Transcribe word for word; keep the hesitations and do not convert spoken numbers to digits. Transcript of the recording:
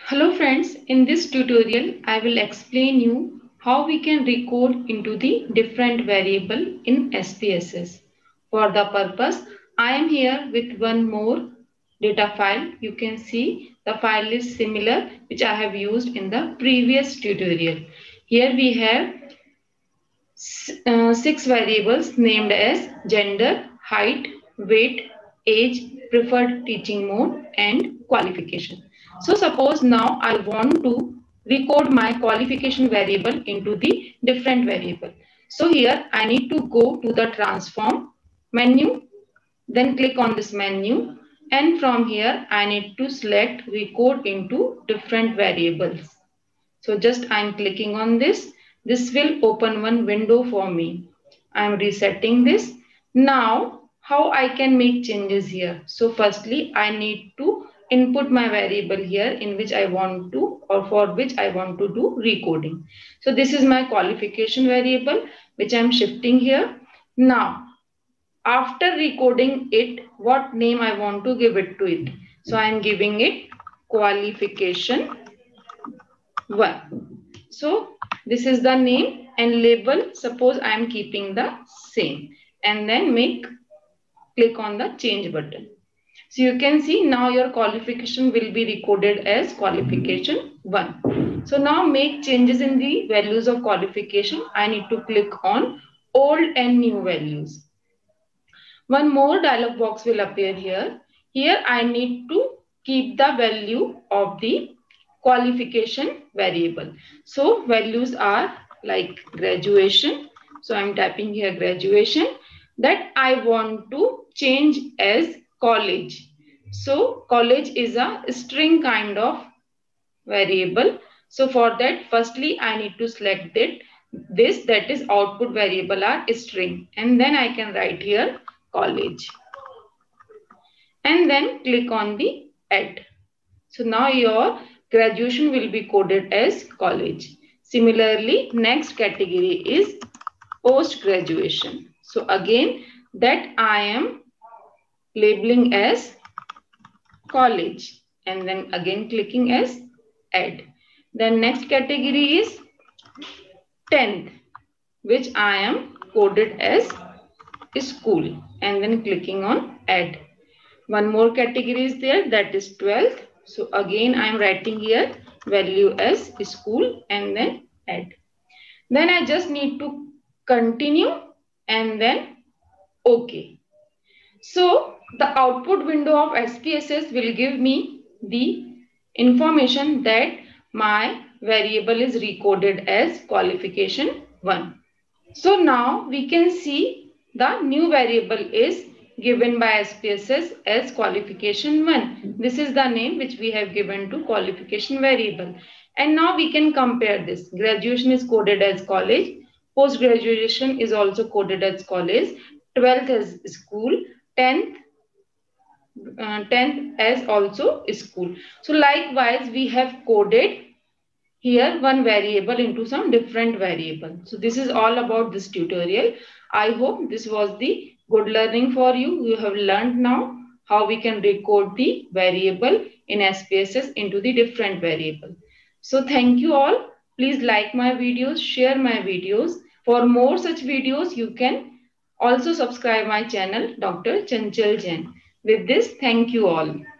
Hello friends, in this tutorial I will explain you how we can record into the different variable in S P S S. For the purpose, I am here with one more data file. You can see the file is similar which I have used in the previous tutorial. Here we have uh, six variables named as gender, height, weight, age, preferred teaching mode and qualification. So suppose now I want to record my qualification variable into the different variable. So here I need to go to the transform menu, then click on this menu, and from here I need to select record into different variables. So just I'm clicking on this. This will open one window for me. I'm resetting this. Now how I can make changes here? So firstly, I need to input my variable here in which I want to, or for which I want to do recoding. So this is my qualification variable which I'm shifting here. Now, after recoding it, what name I want to give it to it? So I'm giving it qualification one. So this is the name and label. Suppose I'm keeping the same, and then make click on the change button. So you can see now your qualification will be recorded as qualification one. So now make changes in the values of qualification. I need to click on old and new values. One more dialog box will appear here. Here I need to keep the value of the qualification variable. So values are like graduation. So I'm typing here graduation, that I want to change as college. So college is a string kind of variable. So for that, firstly, I need to select it. This, that is output variable are string. And then I can write here college. And then click on the add. So now your graduation will be coded as college. Similarly, next category is post-graduation. So again, that I am labeling as college, and then again clicking as add. Then next category is tenth, which I am coded as school, and then clicking on add. One more category is there, that is twelfth. So again I am writing here value as school and then add. Then I just need to continue and then OK. So the output window of S P S S will give me the information that my variable is recoded as qualification one. So now we can see the new variable is given by S P S S as qualification one. This is the name which we have given to qualification variable. And now we can compare this. Graduation is coded as college. Post-graduation is also coded as college. twelfth as school. tenth uh, tenth as also school. So likewise we have coded here one variable into some different variable. So this is all about this tutorial. I hope this was the good learning for you. You have learned now how we can record the variable in S P S S into the different variable. So thank you all. Please like my videos, share my videos. For more such videos you can also subscribe my channel Doctor Chanchal Jain. With this, thank you all.